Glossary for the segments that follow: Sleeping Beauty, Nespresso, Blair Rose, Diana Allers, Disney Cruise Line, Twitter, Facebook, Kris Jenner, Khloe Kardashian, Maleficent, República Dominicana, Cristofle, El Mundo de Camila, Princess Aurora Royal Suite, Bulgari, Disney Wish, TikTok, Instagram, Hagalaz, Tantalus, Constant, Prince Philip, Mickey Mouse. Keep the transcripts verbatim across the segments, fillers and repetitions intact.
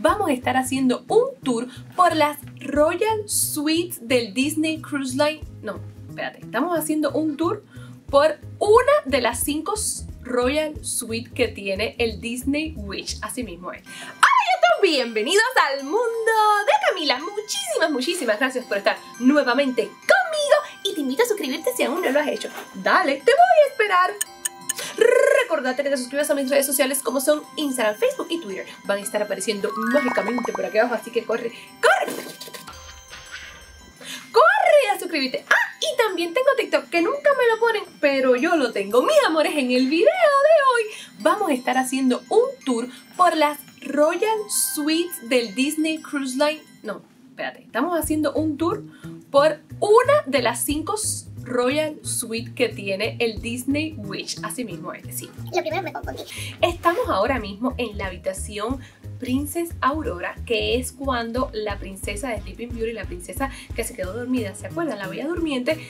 vamos a estar haciendo un tour por las Royal Suites del Disney Cruise Line. No, espérate, estamos haciendo un tour por una de las cinco Royal Suites que tiene el Disney Wish. Así mismo es. Bienvenidos al mundo de Camila. Muchísimas, muchísimas gracias por estar nuevamente conmigo y te invito a suscribirte si aún no lo has hecho. Dale, te voy a esperar. Recordate que te suscribas a mis redes sociales como son Instagram, Facebook y Twitter. Van a estar apareciendo mágicamente por aquí abajo, así que corre, corre. Corre a suscribirte. Ah, y también tengo TikTok, que nunca me lo ponen, pero yo lo tengo. Mis amores, en el video de hoy vamos a estar haciendo un tour por las Royal Suites del Disney Cruise Line. No, espérate, estamos haciendo un tour por una de las cinco Royal Suites que tiene el Disney Wish. Así mismo es, sí. Lo primero me confundí. Estamos ahora mismo en la habitación Princess Aurora, que es cuando la princesa de Sleeping Beauty, la princesa que se quedó dormida, ¿se acuerdan? La Bella Durmiente.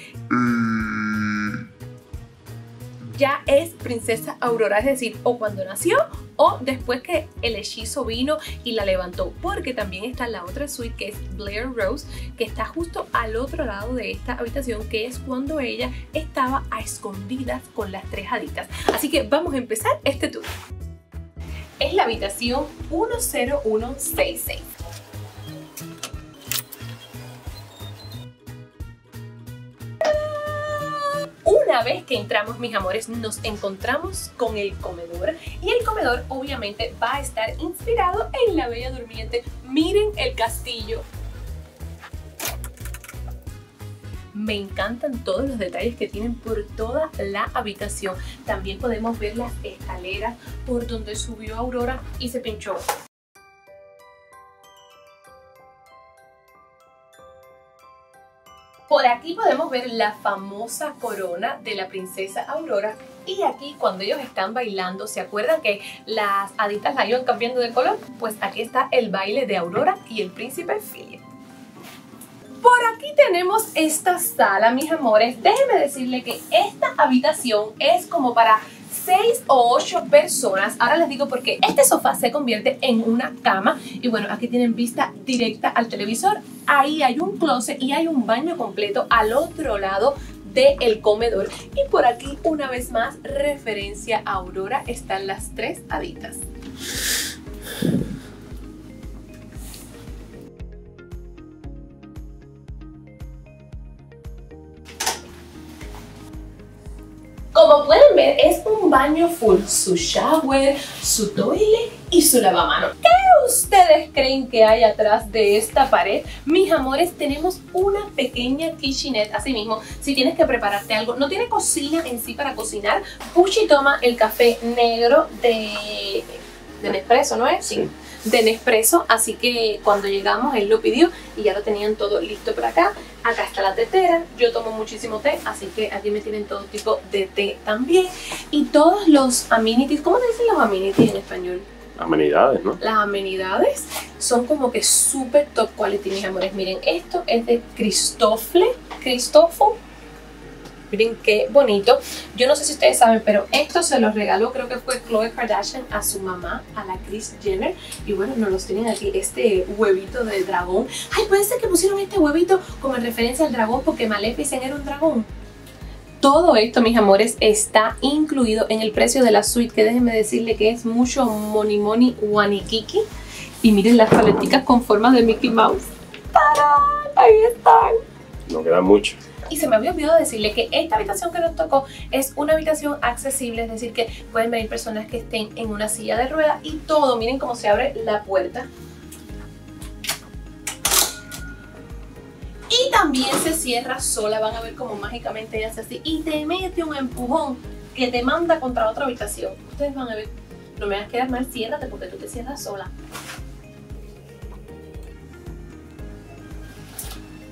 Ya es Princesa Aurora, es decir, o cuando nació o después que el hechizo vino y la levantó, porque también está la otra suite que es Blair Rose, que está justo al otro lado de esta habitación, que es cuando ella estaba a escondidas con las tres haditas. Así que vamos a empezar este tour. Es la habitación uno cero uno seis seis. Una vez que entramos, mis amores, nos encontramos con el comedor, y el comedor obviamente va a estar inspirado en la Bella Durmiente. Miren el castillo. Me encantan todos los detalles que tienen por toda la habitación. También podemos ver las escaleras por donde subió Aurora y se pinchó. Por aquí podemos ver la famosa corona de la princesa Aurora, y aquí cuando ellos están bailando, ¿se acuerdan que las haditas la iban cambiando de color? Pues aquí está el baile de Aurora y el príncipe Philip. Por aquí tenemos esta sala, mis amores. Déjenme decirle que esta habitación es como para seis o ocho personas. Ahora les digo porque este sofá se convierte en una cama, y bueno, aquí tienen vista directa al televisor. Ahí hay un closet y hay un baño completo al otro lado del comedor, y por aquí una vez más, referencia a Aurora, están las tres haditas. Como pueden ver, es un baño full, su shower, su toilet y su lavamanos. ¿Qué ustedes creen que hay atrás de esta pared? Mis amores, tenemos una pequeña kitchenette, así mismo, si tienes que prepararte algo. No tiene cocina en sí para cocinar. Puchi toma el café negro de, de Nespresso, ¿no es? Sí. De Nespresso, así que cuando llegamos él lo pidió y ya lo tenían todo listo por acá. Acá está la tetera, yo tomo muchísimo té, así que aquí me tienen todo tipo de té también. Y todos los amenities, ¿cómo te dicen los amenities en español? Amenidades, ¿no? Las amenidades son como que súper top quality, mis amores. Miren, esto es de Cristofle, Cristofle. Miren qué bonito. Yo no sé si ustedes saben, pero esto se los regaló, creo que fue Khloe Kardashian, a su mamá, a la Kris Jenner. Y bueno, nos los tienen aquí, este huevito de dragón. Ay, puede ser que pusieron este huevito como en referencia al dragón, porque Maleficent era un dragón. Todo esto, mis amores, está incluido en el precio de la suite, que déjenme decirle que es mucho money money wanikiki. Y miren las paleticas con formas de Mickey Mouse. ¡Tarán! Ahí están. No queda mucho. Y se me había olvidado decirle que esta habitación que nos tocó es una habitación accesible, es decir que pueden venir personas que estén en una silla de ruedas y todo. Miren cómo se abre la puerta. Y también se cierra sola, van a ver cómo mágicamente ella hace así y te mete un empujón que te manda contra otra habitación. Ustedes van a ver, no me vas a quedar mal, ciérrate porque tú te cierras sola.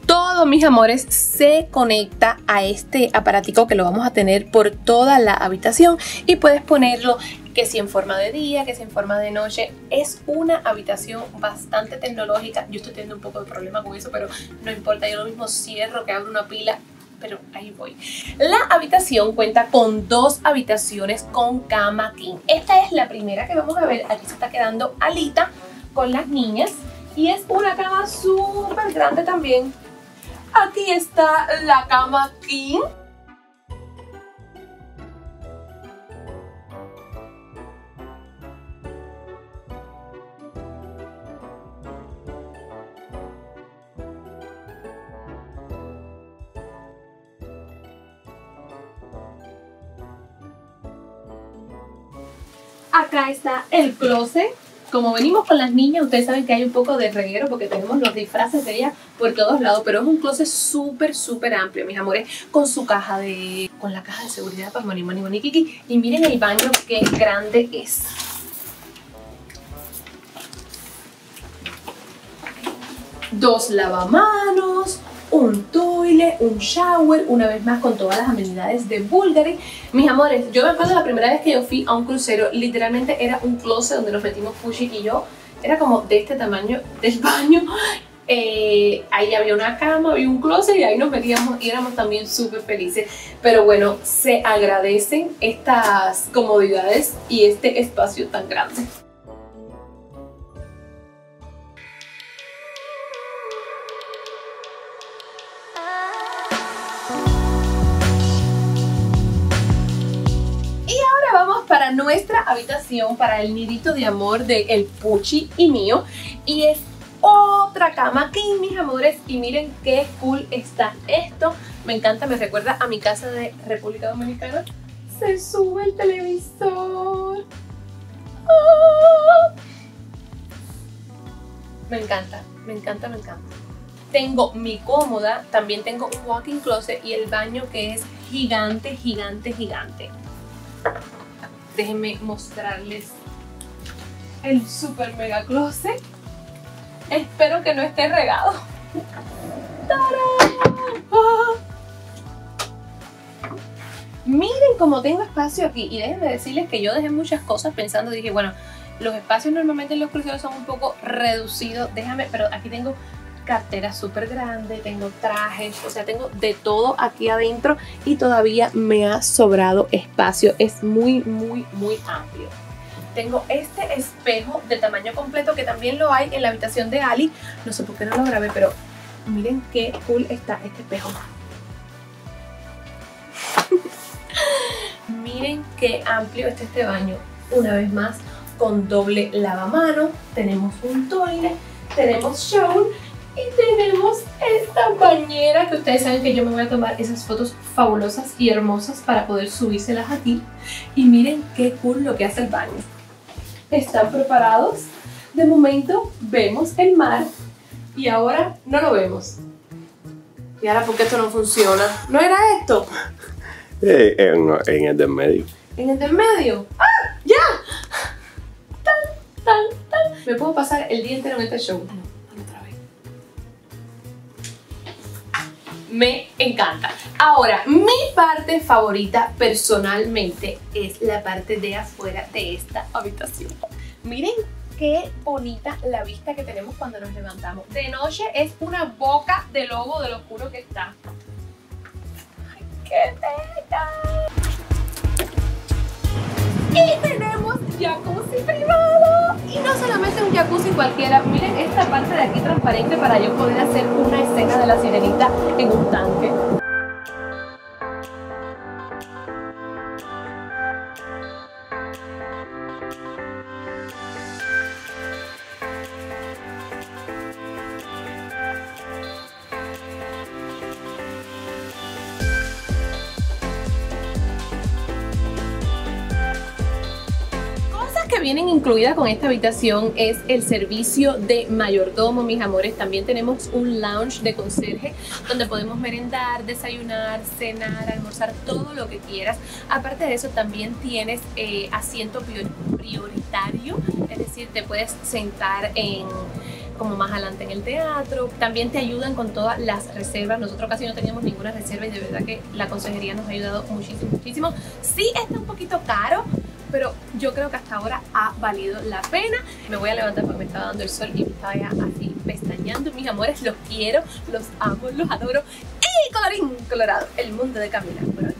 Todo, mis amores, se conecta a este aparatico que lo vamos a tener por toda la habitación y puedes ponerlo que si en forma de día, que si en forma de noche. Es una habitación bastante tecnológica. Yo estoy teniendo un poco de problema con eso, pero no importa, yo lo mismo cierro que abro una pila, pero ahí voy. La habitación cuenta con dos habitaciones con cama king. Esta es la primera que vamos a ver. Aquí se está quedando Alita, con las niñas. Y es una cama súper grande también. Aquí está la cama king. Acá está el closet. Como venimos con las niñas, ustedes saben que hay un poco de reguero porque tenemos los disfraces de ellas por todos lados, pero es un closet súper, súper amplio, mis amores, con su caja de... con la caja de seguridad para Moni, Moni, Moni, Kiki. Y miren el baño, qué grande es. Dos lavamanos, un toilet, un shower, una vez más con todas las amenidades de Bulgari. Mis amores, yo me acuerdo la primera vez que yo fui a un crucero, literalmente era un closet donde nos metimos Fushi y yo. Era como de este tamaño del baño. Eh, ahí había una cama, había un closet y ahí nos metíamos y éramos también súper felices. Pero bueno, se agradecen estas comodidades y este espacio tan grande. Para nuestra habitación, para el nidito de amor de el Puchi y mío, y es otra cama aquí, mis amores, y miren qué cool está esto. Me encanta, me recuerda a mi casa de República Dominicana. Se sube el televisor. ¡Oh! Me encanta, me encanta, me encanta. Tengo mi cómoda, también tengo un walk-in closet y el baño que es gigante, gigante, gigante. Déjenme mostrarles el super mega closet. Espero que no esté regado. ¡Tarán! ¡Oh! Miren cómo tengo espacio aquí. Y déjenme decirles que yo dejé muchas cosas pensando. Dije, bueno, los espacios normalmente en los cruceros son un poco reducidos. Déjame, pero aquí tengo cartera súper grande, tengo trajes, o sea, tengo de todo aquí adentro y todavía me ha sobrado espacio. Es muy, muy, muy amplio. Tengo este espejo de tamaño completo que también lo hay en la habitación de Ali. No sé por qué no lo grabé, pero miren qué cool está este espejo. Miren qué amplio está este baño. Una vez más, con doble lavamano, tenemos un toilet, tenemos shower. Y tenemos esta bañera que ustedes saben que yo me voy a tomar esas fotos fabulosas y hermosas para poder subírselas aquí. Y miren qué cool lo que hace el baño. ¿Están preparados? De momento vemos el mar y ahora no lo vemos. ¿Y ahora por qué esto no funciona? ¿No era esto? Eh, en, en el del medio. ¿En el del medio? ¡Ah! ¡Ya! ¡Tan, tan, tan! Me puedo pasar el día entero en este show. Me encanta. Ahora, mi parte favorita personalmente es la parte de afuera de esta habitación. Miren qué bonita la vista que tenemos cuando nos levantamos. De noche es una boca de lobo de lo oscuro que está. ¡Ay, qué bella! Y tenemos jacuzzi privado. Y no solamente un jacuzzi cualquiera. Miren esta parte de aquí transparente para yo poder hacer una escena de la sirenita en un tanque. Vienen incluida con esta habitación es el servicio de mayordomo, mis amores. También tenemos un lounge de conserje donde podemos merendar, desayunar, cenar, almorzar, todo lo que quieras. Aparte de eso también tienes eh, asiento prioritario, es decir, te puedes sentar en... como más adelante en el teatro. También te ayudan con todas las reservas. Nosotros casi no teníamos ninguna reserva y de verdad que la consejería nos ha ayudado muchísimo, muchísimo. Sí está un poquito caro, pero yo creo que hasta ahora ha valido la pena. Me voy a levantar porque me estaba dando el sol y me estaba ya así pestañando. Mis amores, los quiero, los amo, los adoro. Y colorín colorado, el mundo de Camila. Bueno,